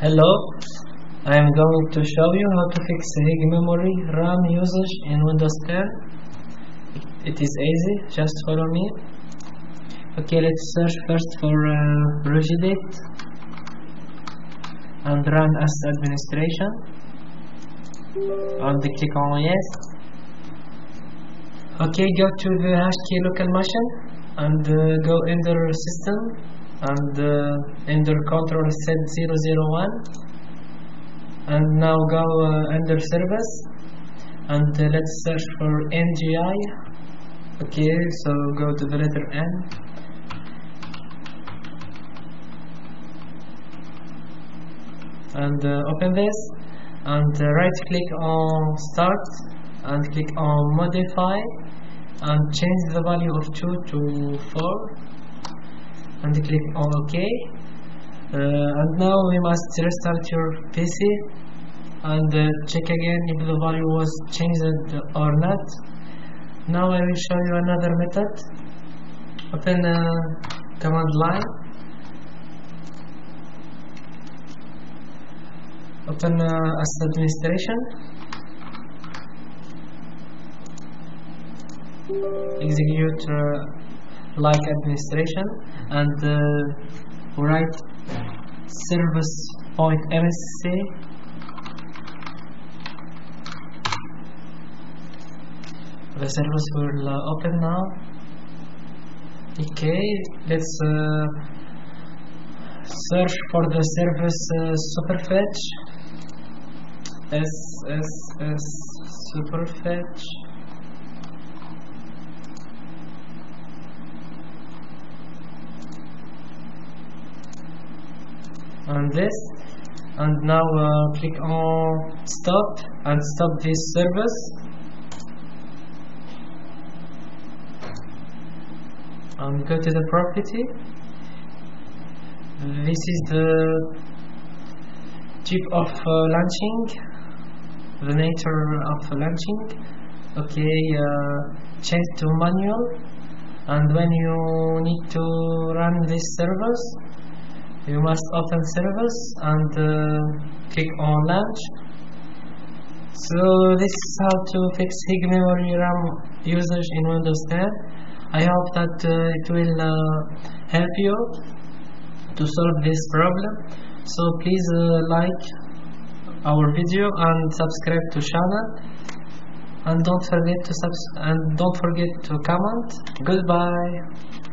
Hello, I am going to show you how to fix HIG memory RAM usage in Windows 10. It is easy, just follow me. Okay, let's search first for Regedit and run as administration and click on yes. Okay, go to the HKEY local machine and go enter system and enter control set 001, and now go under service and let's search for NGI. Okay, so go to the letter N. And open this and right click on start and click on modify and change the value of 2 to 4 and click on OK. And now we must restart your PC and check again if the value was changed or not. Now I will show you another method. Open command line. Open as administration, execute like administration, and write service point MSC . The service will open now. Okay, let's search for the service superfetch. Superfetch. And this, and now click on stop and stop this service and go to the property. This is the type of launching, the nature of launching. Okay, change to manual, and when you need to run this service you must open service and click on launch. So this is how to fix HIG memory RAM usage in Windows 10. I hope that it will help you to solve this problem. So please like our video and subscribe to channel, and don't forget to comment. Goodbye.